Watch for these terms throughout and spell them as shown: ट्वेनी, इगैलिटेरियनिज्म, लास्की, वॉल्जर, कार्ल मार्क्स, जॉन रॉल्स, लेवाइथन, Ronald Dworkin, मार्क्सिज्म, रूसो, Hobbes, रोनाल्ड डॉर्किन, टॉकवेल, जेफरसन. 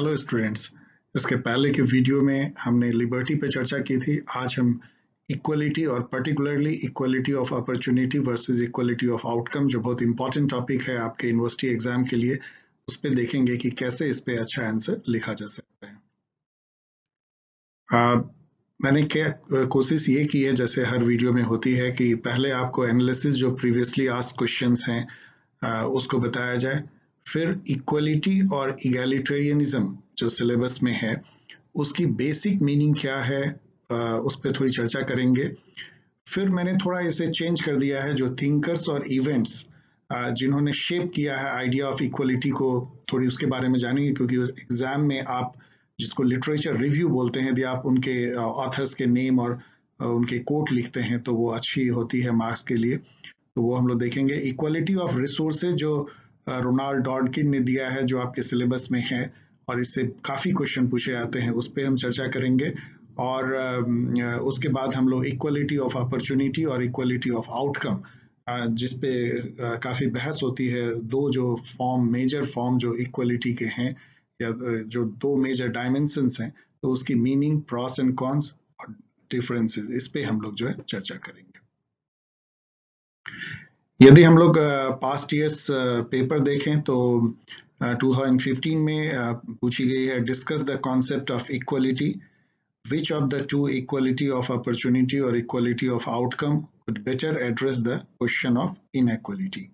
Hello students, इसके पहले के वीडियो में हमने लिबर्टी पे चर्चा की थी। आज हम इक्वलिटी और particularly equality of opportunity versus equality of outcome, जो बहुत इंपॉर्टेंट टॉपिक है आपके यूनिवर्सिटी एग्जाम के लिए, उस पर देखेंगे कि कैसे इस पे अच्छा आंसर लिखा जा सकता है। मैंने क्या कोशिश ये की है, जैसे हर वीडियो में होती है, कि पहले आपको एनालिसिस जो प्रीवियसली आस्क्ड क्वेश्चंस हैं उसको बताया जाए, फिर इक्वलिटी और इगैलिटेरियनिज्म जो सिलेबस में है उसकी बेसिक मीनिंग क्या है उस पर थोड़ी चर्चा करेंगे। फिर मैंने थोड़ा इसे चेंज कर दिया है, जो थिंकर्स और इवेंट्स जिन्होंने शेप किया है आइडिया ऑफ इक्वलिटी को, थोड़ी उसके बारे में जानेंगे, क्योंकि एग्जाम में आप जिसको लिटरेचर रिव्यू बोलते हैं, यदि आप उनके ऑथर्स के नेम और उनके कोट लिखते हैं तो वो अच्छी होती है मार्क्स के लिए, तो वो हम लोग देखेंगे। इक्वलिटी ऑफ रिसोर्सेज जो रोनाल्ड डॉडकिन ने दिया है, जो आपके सिलेबस में है और इससे काफ़ी क्वेश्चन पूछे जाते हैं, उस पर हम चर्चा करेंगे। और उसके बाद हम लोग इक्वलिटी ऑफ अपॉर्चुनिटी और इक्वलिटी ऑफ आउटकम, जिस पे काफ़ी बहस होती है। दो जो फॉर्म, मेजर फॉर्म जो इक्वलिटी के हैं, या जो दो मेजर डायमेंशंस हैं, तो उसकी मीनिंग, प्रॉस एंड कॉन्स और डिफरेंसेस, इस पे हम लोग जो है चर्चा करेंगे। यदि हम लोग पास्ट ईयर्स पेपर देखें तो 2015 में पूछी गई है, discuss the concept of equality, which of the two, equality of opportunity और equality of outcome, could better address the question of inequality.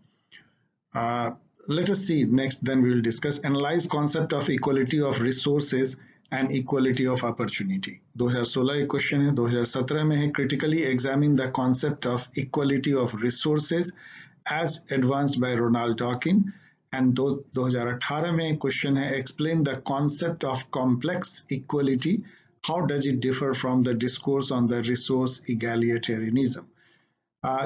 Let us see next, then we will discuss analyse concept of equality of resources and equality of opportunity. 2016 का question है। 2017 में है, critically examine the concept of equality of resources as advanced by Ronald Dworkin. And 2018 में question है, explain the concept of complex equality, how does it differ from the discourse on the resource इगैलिटेरियनिज्म।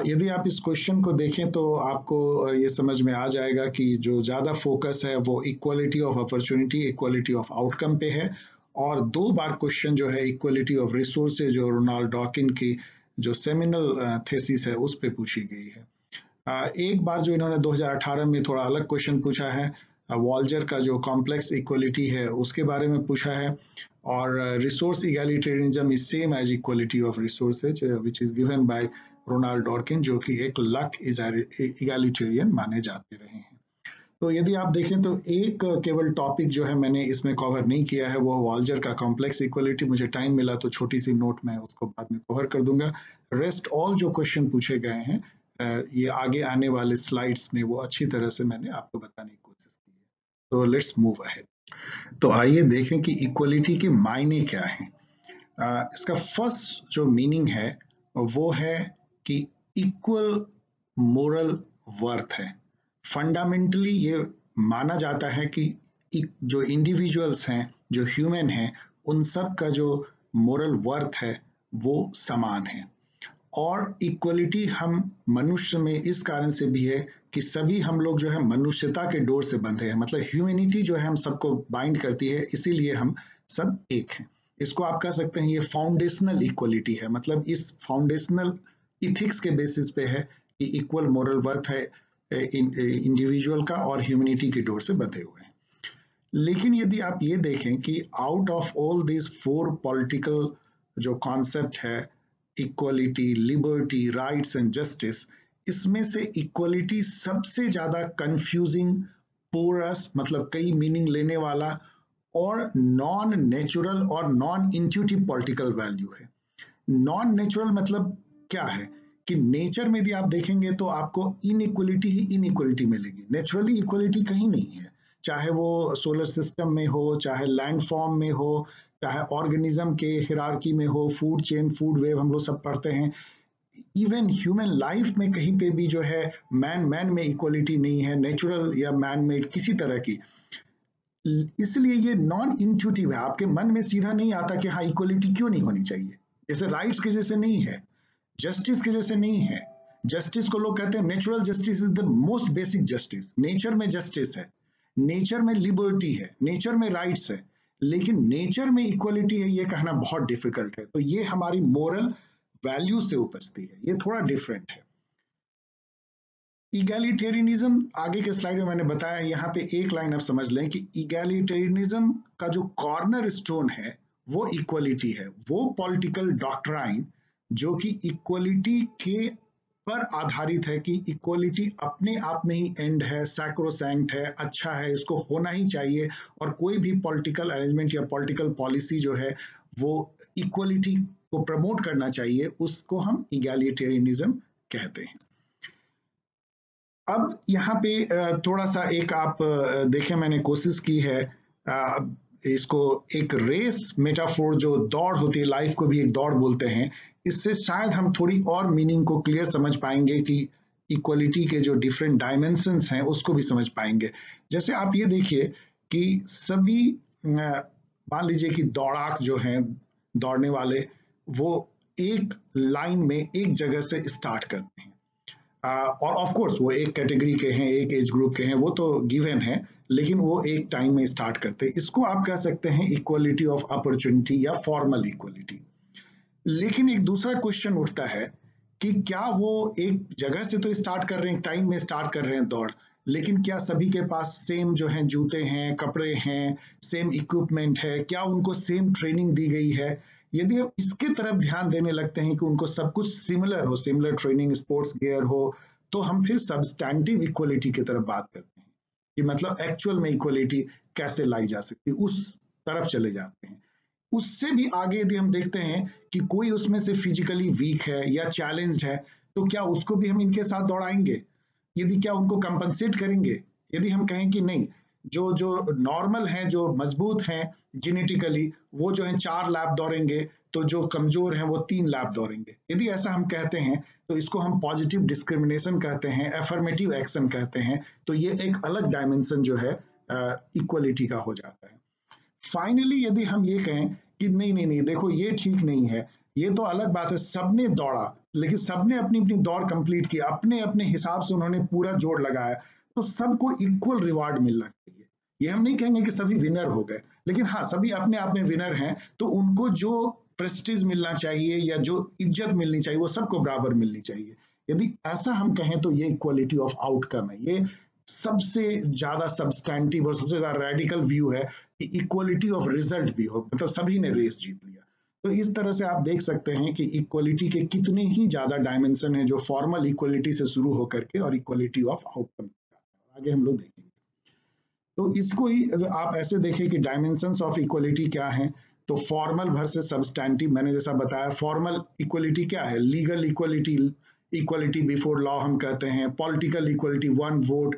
यदि आप इस question को देखें तो आपको ये समझ में आ जाएगा कि जो ज़्यादा फोकस है वो equality of opportunity, equality of outcome पे है, और दो बार क्वेश्चन जो है इक्वलिटी ऑफ रिसोर्स, जो रोनाल्ड डॉकिन की जो सेमिनल थीसिस है, उस पे पूछी गई है। एक बार जो इन्होंने 2018 में थोड़ा अलग क्वेश्चन पूछा है, वॉल्जर का जो कॉम्प्लेक्स इक्वलिटी है उसके बारे में पूछा है, और resource इगैलिटेरियनिज्म is same as equality of resources which is given by Ronald Dworkin, जो कि एक लक इगैलिटेरियन माने जाते रहे हैं। तो यदि आप देखें तो एक केवल टॉपिक जो है मैंने इसमें कवर नहीं किया है, वो वॉल्जर का कॉम्प्लेक्स इक्वलिटी। मुझे टाइम मिला तो छोटी सी नोट में उसको बाद में कवर कर दूंगा। रेस्ट ऑल जो क्वेश्चन पूछे गए हैं, ये आगे आने वाले स्लाइड्स में वो अच्छी तरह से मैंने आपको बताने की कोशिश की है। तो लेट्स मूव अहेड। तो आइए देखें कि इक्वलिटी के मायने क्या हैं। इसका फर्स्ट जो मीनिंग है वो है कि इक्वल मोरल वर्थ है। फंडामेंटली ये माना जाता है कि जो इंडिविजुअल्स हैं, जो ह्यूमन हैं, उन सब का जो मोरल वर्थ है वो समान है। और इक्वलिटी हम मनुष्य में इस कारण से भी है कि सभी हम लोग जो है मनुष्यता के डोर से बंधे हैं, मतलब ह्यूमैनिटी जो है हम सबको बाइंड करती है, इसीलिए हम सब एक हैं। इसको आप कह सकते हैं ये फाउंडेशनल इक्वलिटी है, मतलब इस फाउंडेशनल इथिक्स के बेसिस पे है कि इक्वल मोरल वर्थ है इंडिविजुअल का और ह्यूमैनिटी के डोर से बंधे हुए हैं। लेकिन यदि आप ये देखें कि out of all this four political जो कॉन्सेप्ट है, equality, liberty, rights and justice, इसमें से इक्वलिटी सबसे ज्यादा कंफ्यूजिंग, पोरस, मतलब कई मीनिंग लेने वाला, और नॉन नेचुरल और नॉन इंट्यूटिव पॉलिटिकल वैल्यू है। नॉन नेचुरल मतलब क्या है कि नेचर में भी आप देखेंगे तो आपको इनइक्वलिटी ही इनइक्वलिटी मिलेगी, नेचुरली इक्वलिटी कहीं नहीं है, चाहे वो सोलर सिस्टम में हो, चाहे लैंड फॉर्म में हो, चाहे ऑर्गेनिज्म के हिरार्की में हो, फूड चेन, फूड वेव, हम लोग सब पढ़ते हैं। इवन ह्यूमन लाइफ में कहीं पे भी जो है मैन में इक्वलिटी नहीं है, नेचुरल या मैन मेड किसी तरह की। इसलिए ये नॉन इंट्यूटिव है, आपके मन में सीधा नहीं आता कि हाँ इक्वलिटी क्यों नहीं होनी चाहिए। जैसे राइट्स के जैसे नहीं है, जस्टिस के जैसे नहीं है। जस्टिस को लोग कहते हैं natural justice is the most basic justice. Nature में जस्टिस है, नेचर में लिबर्टी है, नेचर में राइट्स है, लेकिन नेचर में इक्वलिटी है ये कहना बहुत डिफिकल्ट है। तो ये हमारी मोरल वैल्यू से उपजती है, ये थोड़ा डिफरेंट है। इगैलिटेरियनिज्म आगे के स्लाइड में मैंने बताया, यहाँ पे एक लाइन आप समझ लें कि इगैलिटेरियनिज्म का जो कॉर्नर स्टोन है वो इक्वलिटी है, वो पॉलिटिकल डॉक्ट्राइन जो कि इक्वलिटी के पर आधारित है कि इक्वलिटी अपने आप में ही एंड है, सैक्रोसैंक्ट है, अच्छा है, इसको होना ही चाहिए और कोई भी पॉलिटिकल अरेंजमेंट या पॉलिटिकल पॉलिसी जो है वो इक्वलिटी को प्रमोट करना चाहिए, उसको हम इगैलिटेरियनिज्म कहते हैं। अब यहाँ पे थोड़ा सा एक आप देखें, मैंने कोशिश की है इसको एक रेस मेटाफोर, जो दौड़ होती है, लाइफ को भी एक दौड़ बोलते हैं, इससे शायद हम थोड़ी और मीनिंग को क्लियर समझ पाएंगे कि इक्वलिटी के जो डिफरेंट डायमेंशंस हैं उसको भी समझ पाएंगे। जैसे आप ये देखिए कि सभी मान लीजिए कि दौड़ाक जो हैं, दौड़ने वाले, वो एक लाइन में एक जगह से स्टार्ट करते हैं और ऑफ कोर्स वो एक कैटेगरी के हैं, एक एज ग्रुप के हैं, वो तो गिवन है, लेकिन वो एक टाइम में स्टार्ट करते हैं। इसको आप कह सकते हैं इक्वलिटी ऑफ अपॉर्चुनिटी या फॉर्मल इक्वलिटी। लेकिन एक दूसरा क्वेश्चन उठता है कि क्या वो एक जगह से तो स्टार्ट कर रहे हैं, टाइम में स्टार्ट कर रहे हैं दौड़, लेकिन क्या सभी के पास सेम जो है जूते हैं, कपड़े हैं, सेम इक्विपमेंट है, क्या उनको सेम ट्रेनिंग दी गई है? यदि हम इसके तरफ ध्यान देने लगते हैं कि उनको सब कुछ सिमिलर हो, सिमिलर ट्रेनिंग, स्पोर्ट्स गियर हो, तो हम फिर सब्सटैंटिव इक्वलिटी की तरफ बात करते हैं कि मतलब एक्चुअल में इक्वलिटी कैसे लाई जा सकती है, उस तरफ चले जाते हैं। उससे भी आगे यदि हम देखते हैं कि कोई उसमें से फिजिकली वीक है या चैलेंज्ड है, तो क्या उसको भी हम इनके साथ दौड़ाएंगे? यदि क्या उनको कंपनसेट करेंगे? यदि हम कहें कि नहीं, जो जो नॉर्मल हैं, जो मजबूत हैं जेनेटिकली, वो जो हैं 4 लैप दौड़ेंगे, तो जो कमजोर हैं वो 3 लैप दौड़ेंगे, यदि ऐसा हम कहते हैं तो इसको हम पॉजिटिव डिस्क्रिमिनेशन कहते हैं, एफर्मेटिव एक्शन कहते हैं। तो ये एक अलग डायमेंशन जो है इक्वलिटी का हो जाता है। फाइनली यदि हम ये कहें कि नहीं नहीं नहीं, देखो ये ठीक नहीं है, ये तो अलग बात है, सबने दौड़ा लेकिन सबने अपनी अपनी दौड़ कंप्लीट की, अपने अपने हिसाब से उन्होंने पूरा जोड़ लगाया, तो सबको इक्वल रिवार्ड मिलना चाहिए। ये हम नहीं कहेंगे कि सभी विनर हो गए, लेकिन हाँ सभी अपने आप में विनर हैं, तो उनको जो प्रेस्टीज मिलना चाहिए या जो इज्जत मिलनी चाहिए वो सबको बराबर मिलनी चाहिए। यदि ऐसा हम कहें तो ये इक्वालिटी ऑफ आउटकम है। ये सबसे ज्यादा सब्सटैंटिव और सबसे ज्यादा रेडिकल व्यू है कि इक्वालिटी ऑफ रिजल्ट भी हो, मतलब सभी ने रेस जीत लिया। तो इस तरह से आप देख सकते हैं कि इक्वालिटी के कितने ही ज्यादा डायमेंशन है, जो फॉर्मल इक्वालिटी से शुरू होकर के और इक्वालिटी ऑफ आउटकम आगे हम लोग देखेंगे। तो इसको ही आप ऐसे देखें कि डायमेंशंस ऑफ इक्वलिटी क्या हैं। तो फॉर्मल वर्सेस सब्सटैंटिव, मैंने जैसा बताया, फॉर्मल इक्वलिटी क्या है? Legal equality, equality before law हम कहते हैं। Political equality, 1 vote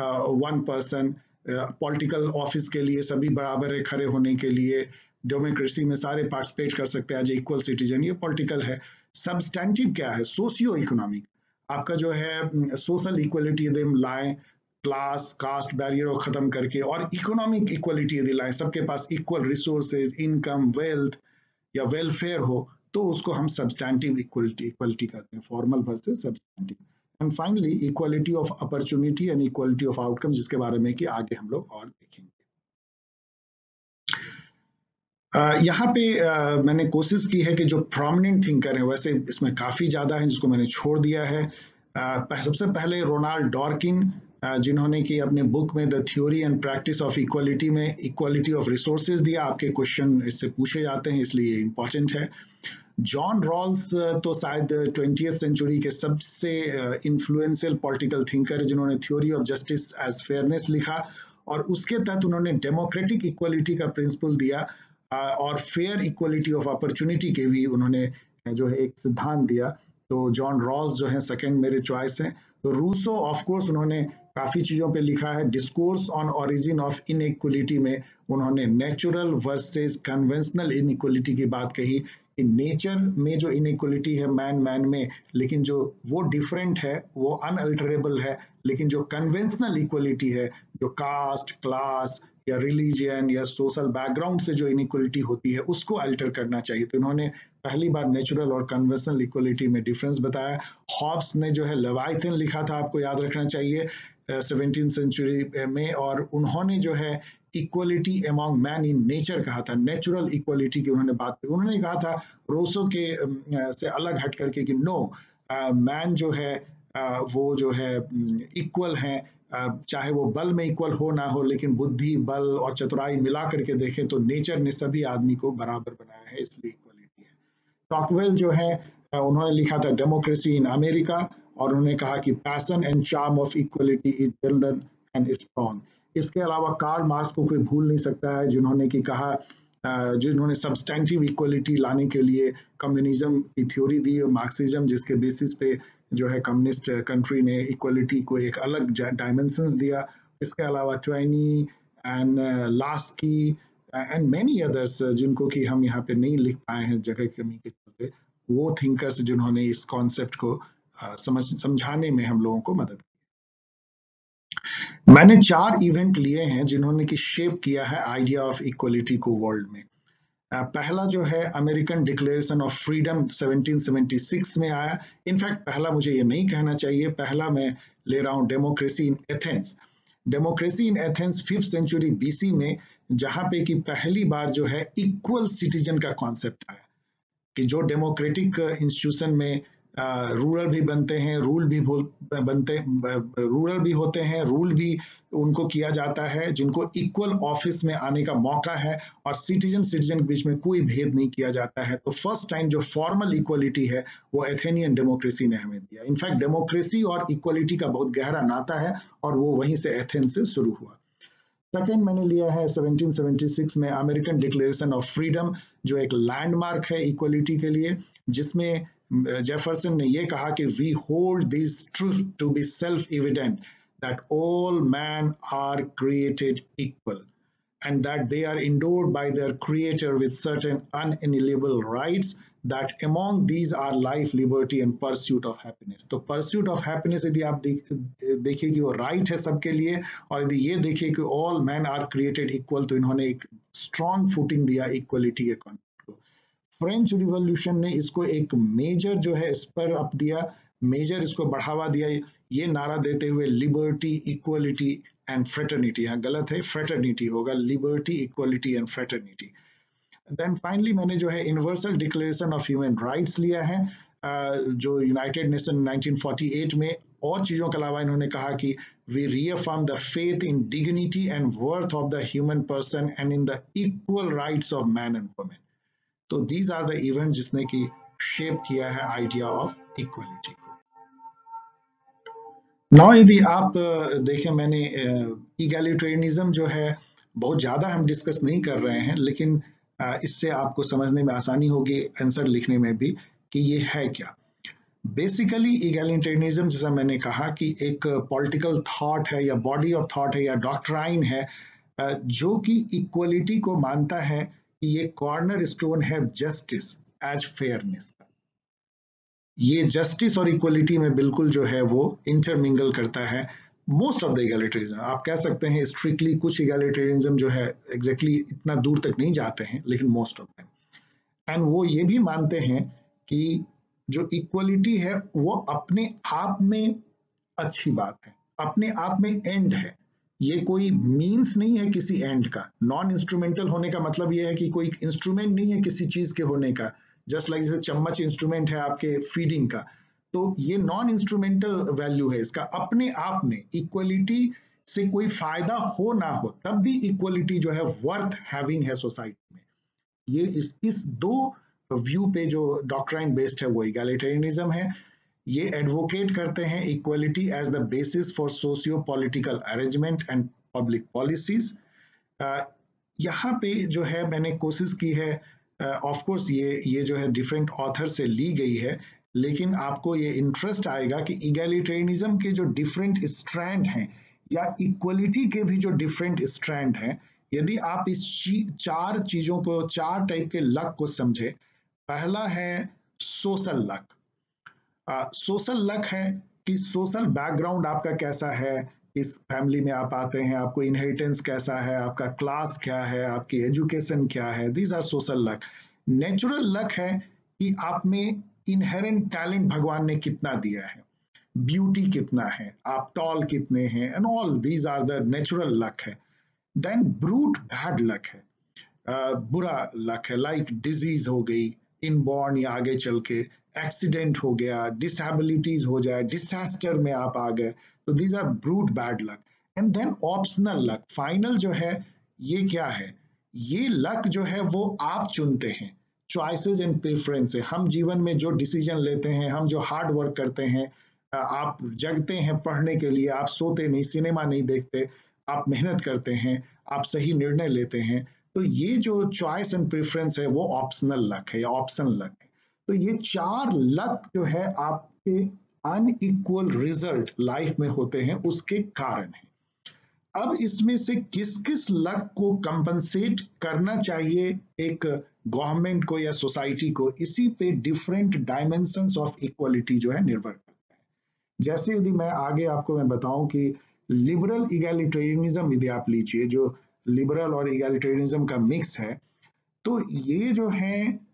1 person, political office के लिए सभी बराबर है खड़े होने के लिए, डेमोक्रेसी में सारे पार्टिसिपेट कर सकते हैं एज इक्वल सिटीजन, ये पॉलिटिकल है। सब्सटैंटिव क्या है? सोशियो इकोनॉमिक, आपका जो है सोशल इक्वलिटी यदि हम लाएँ, क्लास कास्ट बैरियर को खत्म करके, और इकोनॉमिक इक्वलिटी यदि लाए, सबके पास इक्वल रिसोर्सेज, इनकम, वेल्थ या वेलफेयर हो, तो उसको हम सब्सटैंटिव इक्वलिटी कहते हैं, formal versus substantive. And finally equality of opportunity and equality of outcome, जिसके बारे में कि आगे हम लोग और देखेंगे। यहाँ पे मैंने कोशिश की है कि जो प्रोमिनेंट थिंकर है, वैसे इसमें काफी ज्यादा है जिसको मैंने छोड़ दिया है। सबसे पहले रोनाल्ड डॉर्किन, जिन्होंने कि अपने बुक में the theory and practice of equality में इक्वालिटी ऑफ रिसोर्सेज दिया। आपके क्वेश्चन इससे पूछे जाते हैं इसलिए इम्पॉर्टेंट है। जॉन रॉल्स तो शायद 20वीं सेंचुरी के सबसे इन्फ्लुएंशियल पॉलिटिकल थिंकर है, जिन्होंने theory of justice as fairness लिखा और उसके तहत उन्होंने डेमोक्रेटिक इक्वालिटी का प्रिंसिपल दिया और फेयर इक्वालिटी ऑफ अपॉर्चुनिटी के भी उन्होंने जो है एक सिद्धांत दिया। तो जॉन रॉल्स जो है सेकेंड मेरे चॉइस है। तो रूसो ऑफकोर्स उन्होंने काफी चीजों पे लिखा है। Discourse on origin of inequality में उन्होंने नेचुरल वर्सेस कन्वेंशनल इनइक्वलिटी की बात कही कि नेचर में जो इनइक्वलिटी है मैन में, लेकिन जो वो डिफरेंट है, वो अनअल्टरेबल है, लेकिन जो कन्वेंशनल इक्वलिटी है, जो कास्ट क्लास या रिलीजन या सोशल बैकग्राउंड से जो इनइक्वलिटी होती है, उसको अल्टर करना चाहिए। तो उन्होंने पहली बार नेचुरल और कन्वेंशनल इक्वलिटी में डिफरेंस बताया। हॉब्स ने जो है लेवाइथन लिखा था, आपको याद रखना चाहिए, 17वीं सेंचुरी में, और उन्होंने जो है equality among man in nature कहा था, नेचुरल इक्वलिटी की उन्होंने बात की। उन्होंने कहा था रोसो के से अलग हट करके कि नो, मैन जो है वो जो है इक्वल हैं, चाहे वो बल में इक्वल हो ना हो, लेकिन बुद्धि, बल और चतुराई मिला करके देखें तो नेचर ने सभी आदमी को बराबर बनाया है, इसलिए इक्वलिटी है। टॉकवेल जो है उन्होंने लिखा था डेमोक्रेसी इन अमेरिका, और उन्होंने कहा कि passion and charm of equality is general and strong. इसके अलावा कार्ल मार्क्स को कोई भूल नहीं सकता है, जिन्होंने कि कहा, जिन्होंने सब्सटेंटिव इक्वलिटी लाने के लिए कम्युनिज्म की थ्योरी दी और मार्क्सिज्म, जिसके बेसिस पे जो है कम्युनिस्ट कंट्री ने इक्वलिटी को एक अलग डायमेंशंस दिया। इसके अलावा ट्वेनी and लास्की and many others, जिनको कि हम यहाँ पे नहीं लिख पाए हैं जगह कमी के चलते, वो थिंकर्स जिन्होंने इस कॉन्सेप्ट को समझाने में हम लोगों को मदद की। मैंने 4 इवेंट लिए हैं जिन्होंने कि शेप किया है आइडिया ऑफ इक्वलिटी को वर्ल्ड में। पहला जो है अमेरिकन डिक्लेरेशन ऑफ फ्रीडम 1776 में आया। इनफैक्ट पहला मुझे ये नहीं कहना चाहिए, पहला मैं ले रहा हूँ democracy in Athens. Democracy in Athens 5th century BC में, जहाँ पे कि पहली बार जो है इक्वल सिटीजन का कॉन्सेप्ट आया, कि जो डेमोक्रेटिक इंस्टीट्यूशन में रूलर भी बनते हैं, रूलर भी होते हैं, रूल भी उनको किया जाता है जिनको इक्वल ऑफिस में आने का मौका है, और सिटीजन के बीच में कोई भेद नहीं किया जाता है। तो फर्स्ट टाइम जो फॉर्मल इक्वलिटी है वो एथेनियन डेमोक्रेसी ने हमें दिया। इनफैक्ट डेमोक्रेसी और इक्वलिटी का बहुत गहरा नाता है, और वो वहीं से, एथेंस से शुरू हुआ। सेकेंड मैंने लिया है 1776 में अमेरिकन डिक्लेरेशन ऑफ फ्रीडम, जो एक लैंडमार्क है इक्वलिटी के लिए, जिसमें जेफरसन ने यह कहा कि we hold this truth to be self evident that all men are created equal and that they are endowed by their creator with certain unalienable rights, that among these are life, liberty and pursuit of happiness. तो pursuit of happiness यदि आप देखिए कि वो right है सबके लिए, और यदि ये देखिए कि all men are created equal, तो इन्होंने एक strong footing दिया equality के concept को। फ्रेंच रिवॉल्यूशन ने इसको एक मेजर जो है स्पर अप दिया, मेजर इसको बढ़ावा दिया, ये नारा देते हुए लिबर्टी, इक्वलिटी एंड फ्रेटर्निटी। यहाँ गलत है, फ्रेटर्निटी होगा, liberty, equality and fraternity. Then finally मैंने जो है universal declaration of human rights लिया है, जो यूनाइटेड नेशन 1948 में, और चीज़ों के अलावा इन्होंने कहा कि we reaffirm the faith in dignity and worth of the human person and in the equal rights of man and women. तो दीज आर द इवेंट जिसने की शेप किया है आइडिया ऑफ इक्वलिटी को। नाउ यदि आप देखें, मैंने इगैलिटेरियनिज्म जो है बहुत ज़्यादा हम डिस्कस नहीं कर रहे हैं, लेकिन इससे आपको समझने में आसानी होगी, आंसर लिखने में भी, कि ये है क्या। बेसिकली इगैलिटेरियनिज्म, जैसा मैंने कहा, कि एक पॉलिटिकल थॉट है या बॉडी ऑफ थॉट है या डॉक्ट्राइन है, जो कि इक्वलिटी को मानता है कि ये कॉर्नर स्टोन है जस्टिस एज फेयरनेस। ये जस्टिस और इक्वलिटी में बिल्कुल जो है वो इंटरमिंगल करता है मोस्ट ऑफ द इगैलिटेरियनिज्म। आप कह सकते हैं स्ट्रिक्टली कुछ इगैलिटेरियनिज्म जो है एग्जैक्टली इतना दूर तक नहीं जाते हैं, लेकिन मोस्ट ऑफ देम। एंड वो ये भी मानते हैं कि जो इक्वलिटी है वो अपने आप में अच्छी बात है, अपने आप में एंड है, ये कोई मीन्स नहीं है किसी एंड का। नॉन इंस्ट्रूमेंटल होने का मतलब ये है कि कोई इंस्ट्रूमेंट नहीं है किसी चीज के होने का। जस्ट लाइक जैसे चम्मच इंस्ट्रूमेंट है आपके फीडिंग का, तो ये नॉन इंस्ट्रूमेंटल वैल्यू है इसका। अपने आप में इक्वलिटी से कोई फायदा हो ना हो, तब भी इक्वलिटी जो है वर्थ हैविंग है सोसाइटी में। ये इस दो व्यू पे जो डॉक्ट्राइन बेस्ड है वो इगैलिटेरियनिज्म है। ये एडवोकेट करते हैं equality as the basis for socio political arrangement and public policies. यहाँ पे जो है मैंने कोशिश की है, ऑफ कोर्स ये जो है डिफरेंट ऑथर से ली गई है, लेकिन आपको ये इंटरेस्ट आएगा कि इगैलिटेरियनिज्म के जो डिफरेंट स्ट्रैंड हैं या इक्वलिटी के भी जो डिफरेंट स्ट्रैंड हैं, यदि आप इस 4 चीज़ों को, 4 टाइप के लक को समझे। पहला है सोशल लक। सोशल लक है कि सोशल बैकग्राउंड आपका कैसा है, इस फैमिली में आप आते हैं, आपको इनहेरिटेंस कैसा है, आपका क्लास क्या है, आपकी एजुकेशन क्या है, these are social luck. Natural luck है कि आप में इनहेरेंट टैलेंट भगवान ने कितना दिया है, ब्यूटी कितना है, आप टॉल कितने हैं, and all these are the natural luck है। देन ब्रूट बैड लक है, बुरा लक है, लाइक डिजीज हो गई इनबॉर्न या आगे चल के, एक्सीडेंट हो गया, डिसेबिलिटीज हो जाए, डिसास्टर में आप आ गए, तो these are brute bad luck. And then optional luck, final जो है ये क्या है, ये लक जो है वो आप चुनते हैं, चॉइसेस एंड प्रेफरेंसेस। हम जीवन में जो डिसीजन लेते हैं, हम जो हार्ड वर्क करते हैं, आप जगते हैं पढ़ने के लिए, आप सोते नहीं, सिनेमा नहीं देखते, आप मेहनत करते हैं, आप सही निर्णय लेते हैं, तो ये जो चॉइस एंड प्रेफरेंस है वो ऑप्शनल लक है या ऑप्शन लक है। तो ये चार लक जो है आपके अनइक्वल रिजल्ट लाइफ में होते हैं उसके कारण है। अब इसमें से किस किस लक को कंपनसेट करना चाहिए एक गवर्नमेंट को या सोसाइटी को, इसी पे डिफरेंट डायमेंशंस ऑफ इक्वालिटी जो है निर्भर करता है। जैसे यदि मैं आगे आपको मैं बताऊं कि लिबरल इगैलिटेरियनिज्म यदि आप लीजिए, जो लिबरल और इगैलिटेरियनिज्म का मिक्स है, तो ये जो है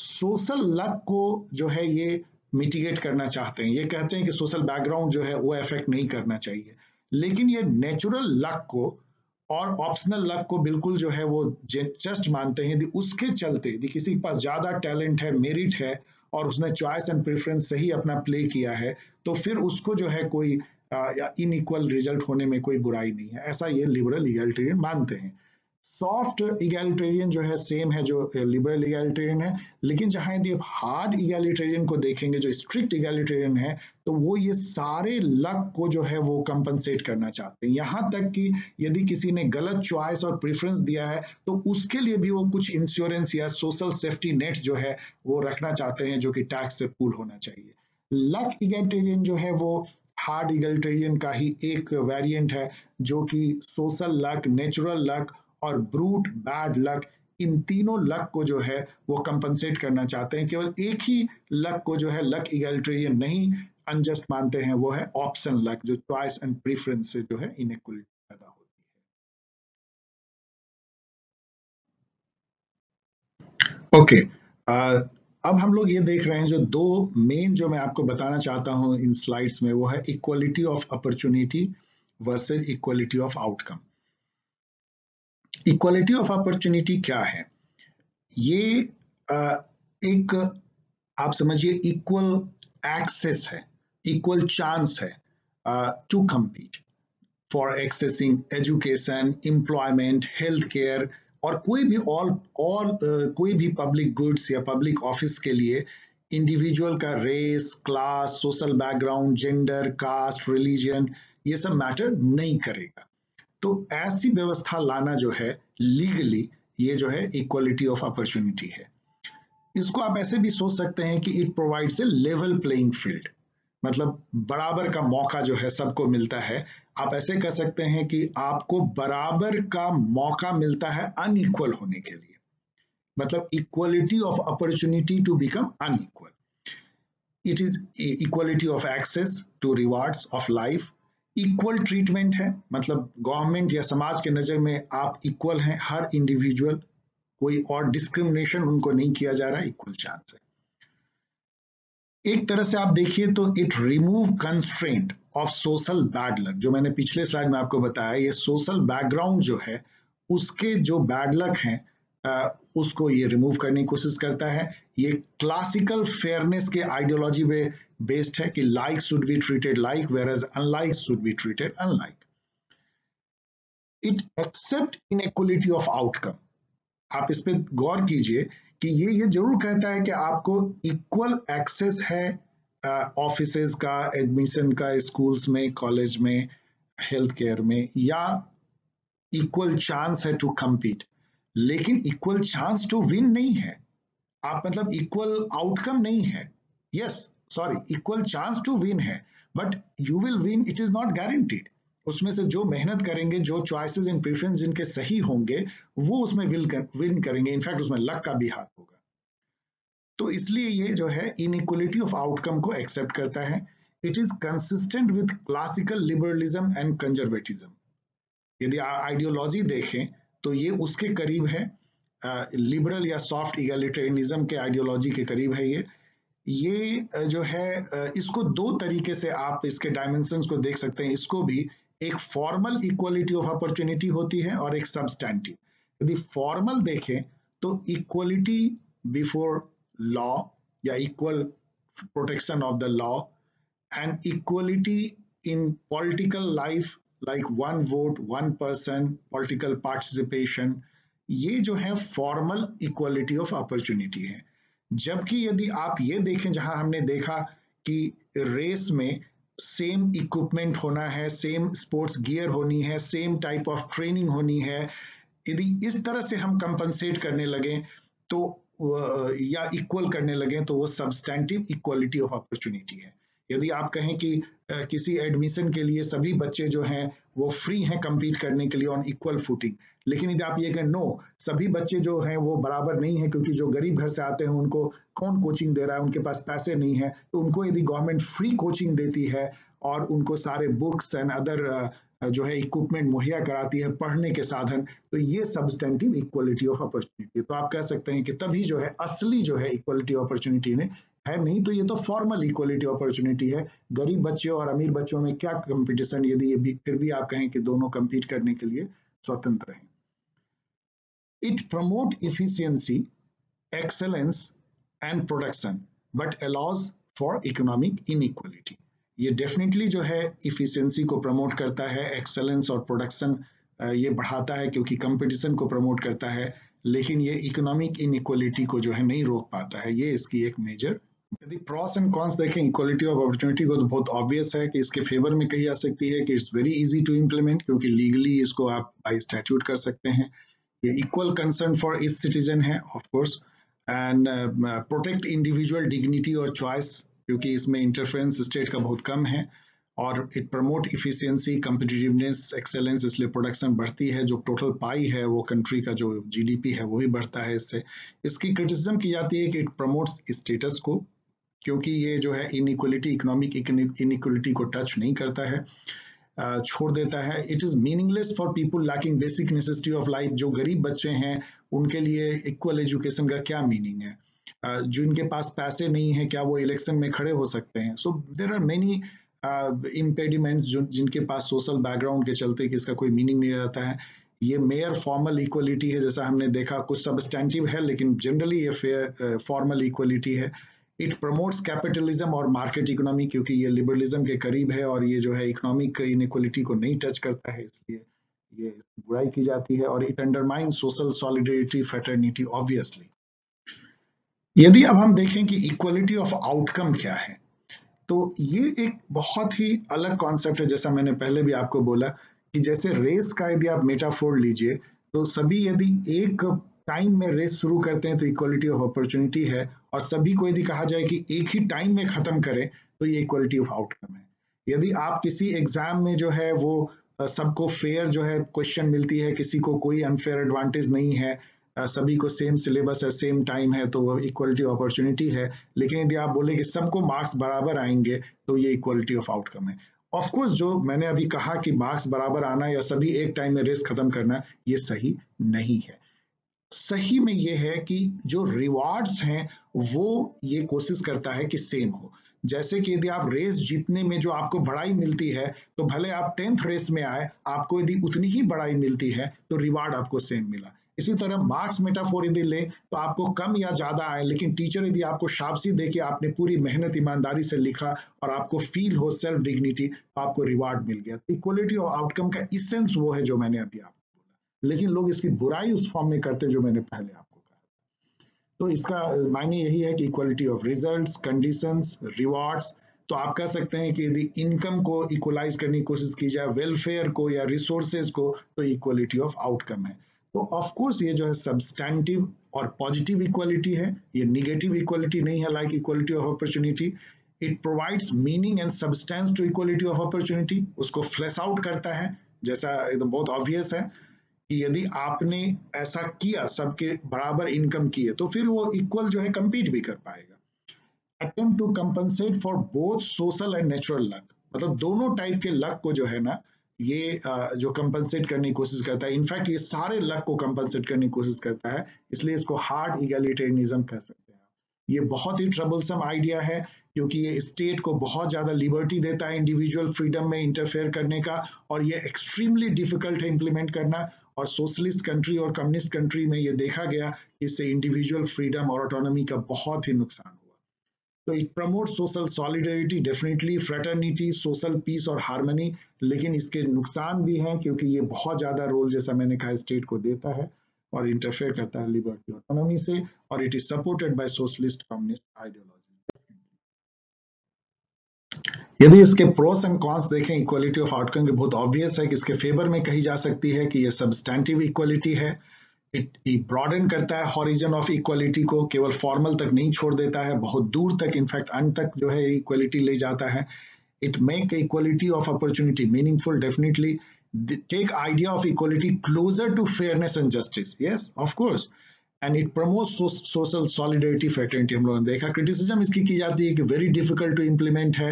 सोशल लक को जो है ये मिटिगेट करना चाहते हैं। ये कहते हैं कि सोशल बैकग्राउंड जो है वो अफेक्ट नहीं करना चाहिए, लेकिन ये नेचुरल लक को और ऑप्शनल लक को बिल्कुल जो है वो जस्ट मानते हैं। यदि उसके चलते यदि किसी के पास ज़्यादा टैलेंट है, मेरिट है, और उसने चॉइस एंड प्रेफरेंस सही अपना प्ले किया है, तो फिर उसको जो है कोई इनइक्वल रिजल्ट होने में कोई बुराई नहीं है, ऐसा ये लिबरल इगैलिटेरियन मानते हैं। सॉफ्ट इगैलिटेरियन जो है सेम है जो लिबरल इगैलिटेरियन है, लेकिन जहाँ यदि आप हार्ड इगैलिटेरियन को देखेंगे जो स्ट्रिक्ट इगैलिटेरियन है, तो वो ये सारे लक को जो है वो कंपनसेट करना चाहते हैं। यहाँ तक कि यदि किसी ने गलत चॉइस और प्रेफरेंस दिया है तो उसके लिए भी वो कुछ इंश्योरेंस या सोशल सेफ्टी नेट जो है वो रखना चाहते हैं, जो कि टैक्स से पूल होना चाहिए। लक इगैलिटेरियन जो है वो हार्ड इगैलिटेरियन का ही एक वेरिएंट है, जो कि सोशल लक, नेचुरल लक और ब्रूट बैड लक, इन तीनों लक को जो है वो कंपनसेट करना चाहते हैं। केवल एक ही लक को जो है लक इगैलिटेरियन नहीं अनजस्ट मानते हैं, वो है ऑप्शन लक, जो चॉइस एंड प्रेफरेंस से जो है इनइक्वलिटी पैदा होती है। ओके, अब हम लोग ये देख रहे हैं जो दो मेन जो मैं आपको बताना चाहता हूं इन स्लाइड्स में, वो है equality of opportunity versus equality of outcome. Equality of opportunity क्या है, ये एक आप समझिए इक्वल एक्सेस है, इक्वल चांस है to compete for accessing education, employment, health care और कोई भी कोई भी पब्लिक गुड्स या पब्लिक ऑफिस के लिए इंडिविजुअल का race, class, social background, gender, caste, religion, ये सब मैटर नहीं करेगा। तो ऐसी व्यवस्था लाना जो है लीगली, ये जो है इक्वालिटी ऑफ अपॉर्चुनिटी है। इसको आप ऐसे भी सोच सकते हैं कि it provides a level playing field, मतलब बराबर का मौका जो है सबको मिलता है। आप ऐसे कह सकते हैं कि आपको बराबर का मौका मिलता है अनइक्वल होने के लिए, मतलब equality of opportunity to become unequal. It is equality of access to rewards of life. Equal treatment है, मतलब गवर्नमेंट या समाज के नज़र में आप इक्वल हैं, हर इंडिविजुअल, कोई और डिस्क्रिमिनेशन उनको नहीं किया जा रहा है, इक्वल चांस है। एक तरह से आप देखिए तो it remove constraint of social bad luck, जो मैंने पिछले स्लाइड में आपको बताया, ये सोशल बैकग्राउंड जो है उसके जो बैड लक हैं उसको ये रिमूव करने की कोशिश करता है। ये क्लासिकल फेयरनेस के आइडियोलॉजी में बेस्ड है कि like should be treated like whereas unlike should be treated unlike. It accept inequality of outcome, आप इस पर गौर कीजिए कि ये जरूर कहता है कि आपको इक्वल एक्सेस है ऑफिसेज का, एडमिशन का, स्कूल्स में, कॉलेज में, हेल्थ केयर में, या इक्वल चांस है टू कम्पीट, लेकिन इक्वल चांस टू विन नहीं है। आप मतलब इक्वल आउटकम नहीं है, इक्वल चांस टू विन है, but you will win it is not guaranteed. उसमें से जो मेहनत करेंगे, जो चॉइसेस एंड प्रेफरेंस जिनके सही होंगे, वो उसमें विन करेंगे। इनफैक्ट उसमें लक का भी हाथ होगा। तो इसलिए ये जो है इनइक्वालिटी ऑफ आउटकम को एक्सेप्ट करता है। It is consistent with classical liberalism and conservatism. यदि आइडियोलॉजी देखें तो ये उसके करीब है, लिबरल या सॉफ्ट इगैलिटेरियनिज्म के आइडियोलॉजी के करीब है। ये जो है, इसको दो तरीके से आप इसके डायमेंशंस को देख सकते हैं। इसको भी एक फॉर्मल इक्वालिटी ऑफ अपॉर्चुनिटी होती है और एक सब्सटैंटिव। यदि फॉर्मल देखें तो इक्वालिटी बिफोर लॉ या equal protection of the law, and equality in political life, like one vote, one person, political participation, ये जो है फॉर्मल इक्वालिटी ऑफ अपॉर्चुनिटी है। जबकि यदि आप ये देखें, जहां हमने देखा कि रेस में सेम इक्विपमेंट होना है, सेम स्पोर्ट्स गियर होनी है, सेम टाइप ऑफ ट्रेनिंग होनी है, यदि इस तरह से हम कंपनसेट करने लगे तो या इक्वल करने लगे तो वो सब्सटैंटिव इक्वालिटी ऑफ अपॉर्चुनिटी है। यदि आप कहें कि किसी एडमिशन के लिए सभी बच्चे जो हैं वो फ्री हैं कम्पीट करने के लिए ऑन इक्वल फुटिंग, लेकिन यदि आप ये कहें नो, सभी बच्चे जो हैं वो बराबर नहीं हैं, क्योंकि जो गरीब घर से आते हैं उनको कौन कोचिंग दे रहा है, उनके पास पैसे नहीं है, तो उनको यदि गवर्नमेंट फ्री कोचिंग देती है और उनको सारे बुक्स एंड अदर जो है इक्विपमेंट मुहैया कराती है, पढ़ने के साधन, तो ये सब्सटेंटिव इक्वालिटी ऑफ अपॉर्चुनिटी। तो आप कह सकते हैं कि तभी जो है असली जो है इक्वालिटी अपॉर्चुनिटी ने है, नहीं तो ये तो फॉर्मल इक्वालिटी अपॉर्चुनिटी है। गरीब बच्चे और अमीर बच्चों में क्या कंपटीशन, यदि ये भी फिर भी आप कहें कि दोनों कंपीट करने के लिए स्वतंत्र हैं। It promote efficiency, excellence and production but allows for economic inequality. ये डेफिनेटली जो है इफिशियंसी को प्रमोट करता है, एक्सेलेंस और प्रोडक्शन ये बढ़ाता है क्योंकि कंपटीशन को प्रमोट करता है, लेकिन ये इकोनॉमिक इनइक्वालिटी को जो है नहीं रोक पाता है। ये इसकी एक मेजर। यदि प्रॉस एंड कॉन्स देखें इक्वालिटी ऑफ अपॉर्चुनिटी को, तो बहुत ऑब्वियस है कि इसके फेवर में कही जा सकती है कि it's very easy to implement, क्योंकि लीगली इसको आप बाई स्टैट्यूट कर सकते हैं। ये equal concern for each citizen है of course, and protect individual dignity और चॉइस, क्योंकि इसमें इंटरफेरेंस स्टेट का बहुत कम है, और it promote efficiency, competitiveness, excellence, इसलिए प्रोडक्शन बढ़ती है, जो टोटल पाई है वो कंट्री का जो जीडीपी है वो भी बढ़ता है इससे। इसकी क्रिटिसिज्म की जाती है कि इट प्रमोट्स स्टेटस को, क्योंकि ये जो है इनइक्वालिटी, इकोनॉमिक इनइक्वालिटी को टच नहीं करता है, छोड़ देता है। It is meaningless for people lacking basic necessity of life. जो गरीब बच्चे हैं उनके लिए इक्वल एजुकेशन का क्या मीनिंग है, जिनके पास पैसे नहीं है क्या वो इलेक्शन में खड़े हो सकते हैं? So there are many impediments जिनके पास सोशल बैकग्राउंड के चलते कि इसका कोई मीनिंग नहीं रहता है। ये मेयर फॉर्मल इक्वलिटी है, जैसा हमने देखा, कुछ सब्सटेंटिव है लेकिन जनरली ये फेयर फॉर्मल इक्वलिटी है। इट प्रमोट्स कैपिटलिज्म और मार्केट इकोनॉमी, क्योंकि ये लिबरलिज्म के करीब है और ये जो है इकोनॉमिक इनइक्वालिटी को नहीं टच करता है, इसलिए ये बुराई की जाती है। और it undermine social solidarity, fraternity obviously. यदि अब हम देखें कि इक्वालिटी ऑफ आउटकम क्या है, तो ये एक बहुत ही अलग कॉन्सेप्ट है। जैसा मैंने पहले भी आपको बोला कि जैसे रेस का यदि आप मेटाफोर लीजिए, तो सभी यदि एक टाइम में रेस शुरू करते हैं तो इक्वालिटी ऑफ अपॉर्चुनिटी है, और सभी को यदि कहा जाए कि एक ही टाइम में खत्म करें तो ये इक्वालिटी ऑफ आउटकम है। यदि आप किसी एग्जाम में जो है वो सबको फेयर जो है क्वेश्चन मिलती है, किसी को कोई अनफेयर एडवांटेज नहीं है, सभी को सेम सिलेबस है, सेम टाइम है, तो वो इक्वालिटी ऑफ अपॉर्चुनिटी है। लेकिन यदि आप बोले कि सबको मार्क्स बराबर आएंगे तो ये इक्वालिटी ऑफ आउटकम है। ऑफ कोर्स जो मैंने अभी कहा कि मार्क्स बराबर आना या सभी एक टाइम में रेस खत्म करना, ये सही नहीं है। सही में ये है कि जो रिवार्ड्स हैं वो ये कोशिश करता है कि सेम हो। जैसे कि यदि आप रेस जीतने में जो आपको बड़ाई मिलती है, तो भले आप 10th रेस में आए, आपको यदि उतनी ही बड़ाई मिलती है तो रिवार्ड आपको सेम मिला। इसी तरह मार्क्स मेटाफोर यदि ले तो आपको कम या ज्यादा आए, लेकिन टीचर यदि आपको शाबाशी दे कि आपने पूरी मेहनत ईमानदारी से लिखा और आपको फील हो सेल्फ डिग्निटी, तो आपको रिवार्ड मिल गया। इक्वालिटी ऑफ आउटकम का एसेंस वो है जो मैंने अभी आपको बोला, लेकिन लोग इसकी बुराई उस फॉर्म में करते हैं जो मैंने पहले आपको कहा। तो इसका मायने यही है कि equality of results, conditions, rewards. तो आप कह सकते हैं कि यदि इनकम को इक्वलाइज करने की कोशिश की जाए, वेलफेयर को या रिसोर्सेज को, तो इक्वालिटी ऑफ आउटकम है। तो ऑफ कोर्स ये जो है सब्सटैंटिव और पॉजिटिव इक्वालिटी है, ये निगेटिव इक्वालिटी नहीं है like equality of opportunity. It provides meaning and substance to equality of opportunity, उसको फ्लैश आउट करता है। जैसा एकदम बहुत ऑब्वियस है कि यदि आपने ऐसा किया, सबके बराबर इनकम किए, तो फिर वो इक्वल जो है कम्पीट भी कर पाएगा। Attempt to compensate for both social and natural luck, मतलब दोनों टाइप के लक को जो है ना ये जो कंपनसेट करने की कोशिश करता है। इनफैक्ट ये सारे लक को कंपनसेट करने की कोशिश करता है, इसलिए इसको हार्ड इगैलिटेरियनिज्म कह सकते हैं। ये बहुत ही ट्रबलसम आइडिया है, क्योंकि ये स्टेट को बहुत ज्यादा लिबर्टी देता है इंडिविजुअल फ्रीडम में इंटरफेयर करने का, और ये एक्सट्रीमली डिफिकल्ट है इम्प्लीमेंट करना। और सोशलिस्ट कंट्री और कम्युनिस्ट कंट्री में ये देखा गया, इससे इंडिविजुअल फ्रीडम और ऑटोनॉमी का बहुत ही नुकसान हुआ। तो it promote social solidarity definitely, fraternity, social peace और हार्मनी, लेकिन इसके नुकसान भी हैं क्योंकि ये बहुत ज़्यादा रोल, जैसा मैंने कहा, स्टेट को देता है और इंटरफेयर करता है लिबर्टी इकोनॉमी से, और it is supported by socialist communist ideology. यदि इसके प्रोस एंड कॉन्स देखें, इक्वालिटी ऑफ आउटकम के बहुत ऑब्वियस है कि इसके फेवर में कही जा सकती है कि यह सब्सटैंटिव इक्वालिटी है, इट ब्रॉडन करता है हॉरिजन ऑफ इक्वालिटी को, केवल फॉर्मल तक नहीं छोड़ देता है, बहुत दूर तक, इनफैक्ट अंत तक जो है इक्वालिटी ले जाता है। It make equality of opportunity meaningful, definitely take idea of equality closer to fairness and justice, yes of course, and it promotes social solidarity, fraternity। हम लोगों ने देखा criticism इसकी की जाती है कि very difficult to implement है,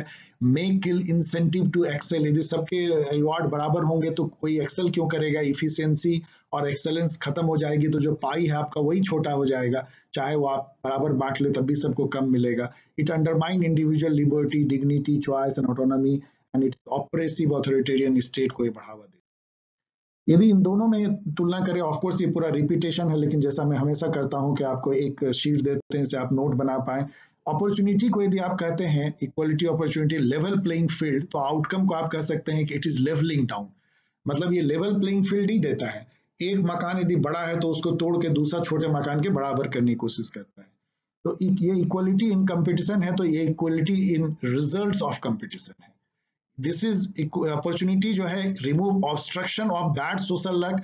make kill incentive to excel, यदि सबके reward बराबर होंगे तो कोई excel क्यों करेगा, efficiency और excellence खत्म हो जाएगी तो जो पाई है आपका वही छोटा हो जाएगा, चाहे वो आप बराबर बांट ले तब भी सबको कम मिलेगा। It undermines individual liberty, dignity, choice and autonomy and its oppressive authoritarian state को ये बढ़ावा दे। यदि इन दोनों में तुलना करें, ऑफ कोर्स ये पूरा रिपीटेशन है, लेकिन जैसा मैं हमेशा करता हूं कि आपको एक शीट देते हैं से आप नोट बना पाएं। अपॉर्चुनिटी को यदि आप कहते हैं equality opportunity level playing field, तो आउटकम को आप कह सकते हैं कि इट इज लेवलिंग डाउन, मतलब ये लेवल प्लेइंग फील्ड ही देता है। एक मकान यदि बड़ा है तो उसको तोड़ के दूसरा छोटे मकान के बराबर करने की कोशिश करता है, तो ये इक्वालिटी इन कंपटीशन है, तो ये equality in result of competition है। This is opportunity जो है remove obstruction of that social luck,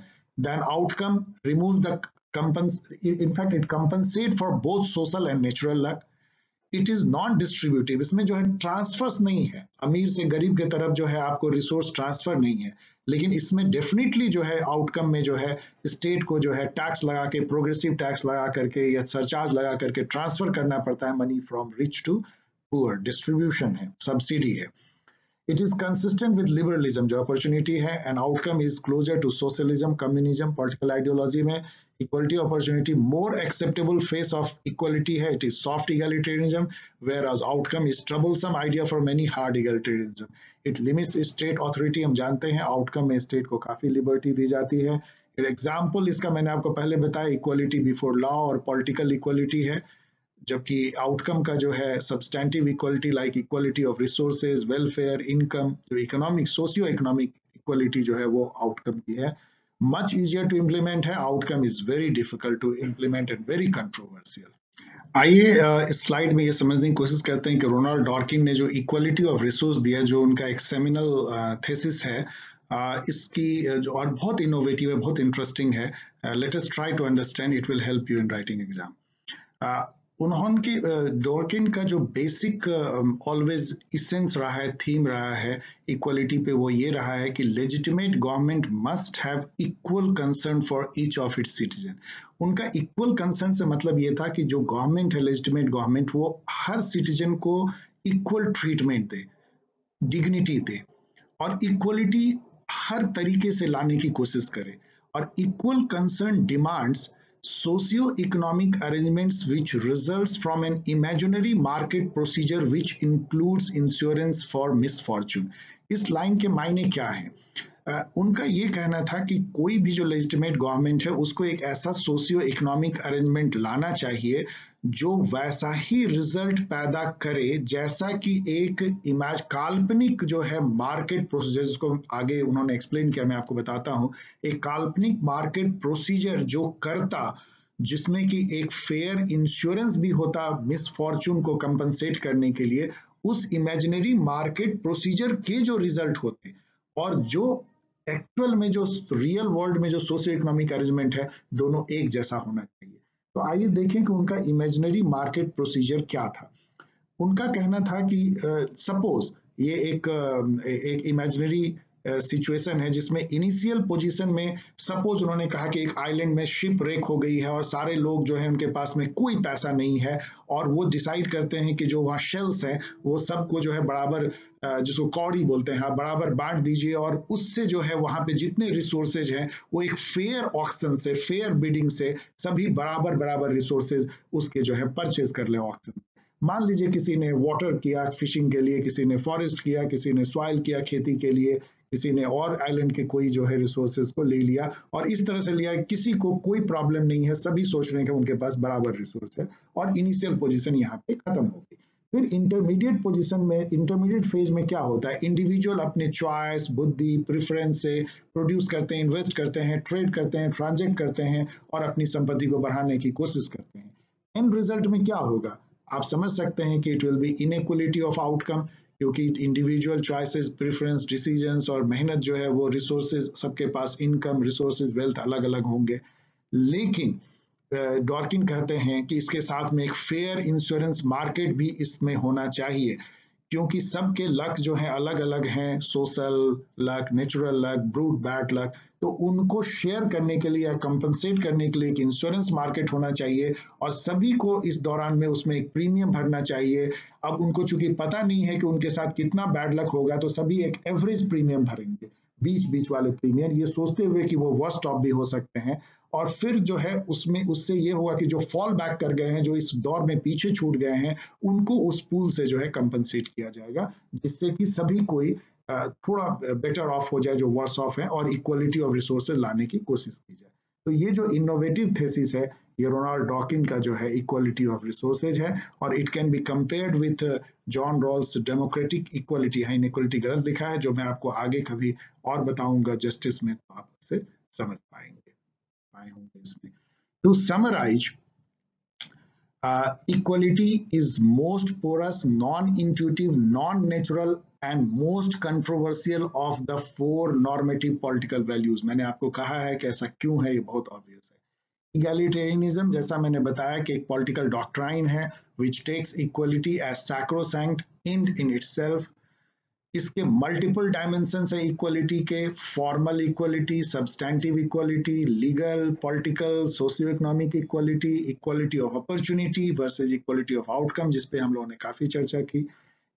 then outcome remove the compensate, in fact it compensate for both social and natural luck, it is non distributive, इसमें जो है transverse नहीं है, अमीर से गरीब के तरफ जो है आपको रिसोर्स ट्रांसफर नहीं है, लेकिन इसमें डेफिनेटली जो है आउटकम में जो है स्टेट को जो है टैक्स लगा के, प्रोग्रेसिव टैक्स लगा करके या सरचार्ज लगा करके ट्रांसफर करना पड़ता है money from rich to poor, distribution है, सब्सिडी है। It is consistent with liberalism जो opportunity है, and outcome is closer to socialism, communism, political ideology में। Equality opportunity more acceptable face of equality है, it is soft egalitarianism, whereas outcome is troublesome idea for many hard egalitarianism। It limits state authority, हम जानते हैं outcome में state को काफी liberty दी जाती है। Example इसका मैंने आपको पहले बताया equality before law और political equality है, जबकि आउटकम का जो है substantive equality like equality of resources, welfare, income, जो इकोनॉमिक सोशियो इकोनॉमिक इक्वालिटी जो है वो आउटकम की है। मच इजियर टू इम्प्लीमेंट है, outcome is very difficult to implement and very controversial. आइए इस स्लाइड में ये समझने की कोशिश करते हैं कि रोनाल्ड डॉर्किन ने जो इक्वालिटी ऑफ रिसोर्स दिया, जो उनका एक सेमिनल थीसिस है, इसकी जो और बहुत इनोवेटिव है, बहुत इंटरेस्टिंग है। Let us try to understand, it will help you in writing exam. उन्होंने डॉर्किन का जो बेसिक ऑलवेज इसेंस रहा है, थीम रहा है इक्वालिटी पे, वो ये रहा है कि legitimate government must have equal concern for each of its citizen. उनका इक्वल कंसर्न से मतलब ये था कि जो गवर्नमेंट है, लेजिटिमेट गवर्नमेंट, वो हर सिटीजन को इक्वल ट्रीटमेंट दे, डिग्निटी दे और इक्वलिटी हर तरीके से लाने की कोशिश करे। और equal concern demands socio-economic arrangements which results from an imaginary market procedure which includes insurance for misfortune। इस लाइन के मायने क्या है? उनका ये कहना था कि कोई भी जो लेजिटिमेट गवर्नमेंट है उसको एक ऐसा सोशियो इकोनॉमिक अरेंजमेंट लाना चाहिए जो वैसा ही रिजल्ट पैदा करे जैसा कि एक काल्पनिक जो है मार्केट प्रोसीजर्स को आगे उन्होंने एक्सप्लेन किया, मैं आपको बताता हूं। एक काल्पनिक मार्केट प्रोसीजर जो करता, जिसमें कि एक फेयर इंश्योरेंस भी होता मिसफॉर्चून को कंपनसेट करने के लिए, उस इमेजिनरी मार्केट प्रोसीजर के जो रिजल्ट होते और जो एक्चुअल में जो रियल वर्ल्ड में जो सोशियो इकोनॉमिक अरेंजमेंट है, दोनों एक जैसा होना चाहिए। तो आइए देखें कि उनका इमेजिनरी मार्केट प्रोसीजर क्या था। उनका कहना था कि सपोज ये एक इमेजिनरी सिचुएशन है जिसमें इनिशियल पोजीशन में सपोज उन्होंने कहा कि एक आइलैंड में शिप रेक हो गई है और सारे लोग जो है उनके पास में कोई पैसा नहीं है और वो डिसाइड करते हैं कि जो वहाँ शेल्स हैं वो सबको जो है बराबर, जिसको कौड़ी बोलते हैं, आप बराबर बांट दीजिए और उससे जो है वहाँ पे जितने रिसोर्सेज हैं वो एक फेयर ऑक्शन से, फेयर बिडिंग से सभी बराबर बराबर रिसोर्सेज उसके जो है परचेज कर ले ऑक्शन। मान लीजिए किसी ने वाटर किया फिशिंग के लिए, किसी ने फॉरेस्ट किया, किसी ने सॉइल किया खेती के लिए, किसी ने और आइलैंड के कोई जो है रिसोर्सेज को ले लिया और इस तरह से लिया, किसी को कोई प्रॉब्लम नहीं है, सभी सोच रहे हैं कि उनके पास बराबर रिसोर्स है और इनिशियल पोजीशन यहाँ पे खत्म होगी। फिर इंटरमीडिएट पोजीशन में, इंटरमीडिएट फेज में क्या होता है, इंडिविजुअल अपने चॉइस, बुद्धि, प्रेफरेंस से प्रोड्यूस करते हैं, इन्वेस्ट करते हैं, ट्रेड करते हैं, ट्रांजैक्ट करते हैं और अपनी संपत्ति को बढ़ाने की कोशिश करते हैं। एंड रिजल्ट में क्या होगा, आप समझ सकते हैं कि it will be inequality of outcome, क्योंकि इंडिविजुअल चॉइसेस, प्रेफरेंस, डिसीजंस और मेहनत जो है वो रिसोर्सेज, सबके पास इनकम, रिसोर्सेज, वेल्थ अलग अलग होंगे। लेकिन डॉर्किन कहते हैं कि इसके साथ में एक फेयर इंश्योरेंस मार्केट भी इसमें होना चाहिए, क्योंकि सबके लक जो है अलग अलग हैं, social luck, natural luck, brute bad luck, तो उनको शेयर करने के लिए या कंपनसेट करने के लिए एक इंश्योरेंस मार्केट होना चाहिए और सभी को इस दौरान में उसमें एक प्रीमियम भरना चाहिए। अब उनको चूंकि पता नहीं है कि उनके साथ कितना बैड लक होगा, तो सभी एक एवरेज प्रीमियम भरेंगे, बीच बीच वाले प्रीमियम, ये सोचते हुए कि वो वर्स्ट ऑफ भी हो सकते हैं। और फिर जो है उसमें, उससे ये होगा कि जो फॉल बैक कर गए हैं, जो इस दौर में पीछे छूट गए हैं, उनको उस पूल से जो है कंपनसेट किया जाएगा, जिससे कि सभी कोई थोड़ा बेटर ऑफ हो जाए जो वर्स ऑफ है, और इक्वलिटी ऑफ रिसोर्सेज लाने की कोशिश की जाए। तो ये जो इनोवेटिव थेसिस है, ये रोनाल्ड डॉकिन का जो है इक्वलिटी ऑफ रिसोर्सेज है, और it can be compared with जॉन रॉल्स democratic equality, है इनइक्वलिटी गलत लिखा है, जो मैं आपको आगे कभी और बताऊंगा जस्टिस में, तो आप उससे समझ पाएंगे, पाए होंगे इसमें। To summarise, equality is most porous, non intuitive, non natural and most controversial of the four normative political values. मैंने आपको कहा है कि ऐसा क्यों है, ये बहुत ऑब्वियस है। इगैलिटेरियनिज्म, जैसा मैंने बताया कि एक पॉलिटिकल डॉक्ट्राइन है which takes equality as sacrosanct and in itself. इसके मल्टीपल डायमेंशंस है इक्वलिटी के, formal equality, substantive equality, legal, political, socio economic equality, equality of opportunity versus equality of outcome, जिसपे हम लोगों ने काफी चर्चा की।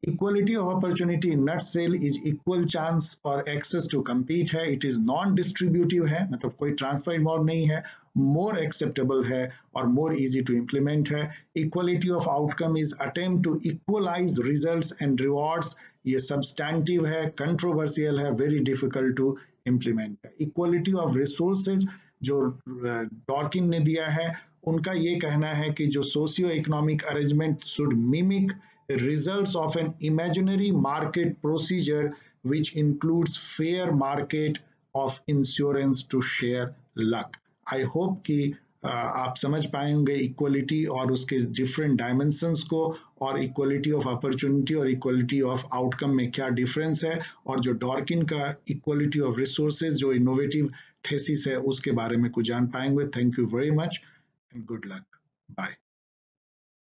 Equality of opportunity nutshell is equal chance और एक्सेस टू कम्पीट है, इट इज नॉन डिस्ट्रीब्यूटिव है, मतलब कोई ट्रांसफर इन्वॉल्व नहीं है, मोर एक्सेप्टेबल है और मोर इजी टू इम्प्लीमेंट है। Equality of outcome is attempt to equalise results and rewards, ये सब्सटैंटिव है, कंट्रोवर्शियल है, वेरी डिफिकल्ट टू इम्प्लीमेंट है। इक्वलिटी ऑफ रिसोर्सेज जो डॉर्किन ने दिया है, उनका ये कहना है कि जो socio economic arrangement should mimic results of an imaginary market procedure which includes fair market of insurance to share luck। I hope कि आप समझ पाएंगे इक्वलिटी और उसके डिफरेंट डायमेंशंस को, और इक्वलिटी ऑफ अपॉर्चुनिटी और इक्वलिटी ऑफ आउटकम में क्या डिफरेंस है, और जो डॉर्किन का इक्वलिटी ऑफ रिसोर्सेज जो इनोवेटिव थीसिस है उसके बारे में कुछ जान पाएंगे। Thank you very much and good luck, bye.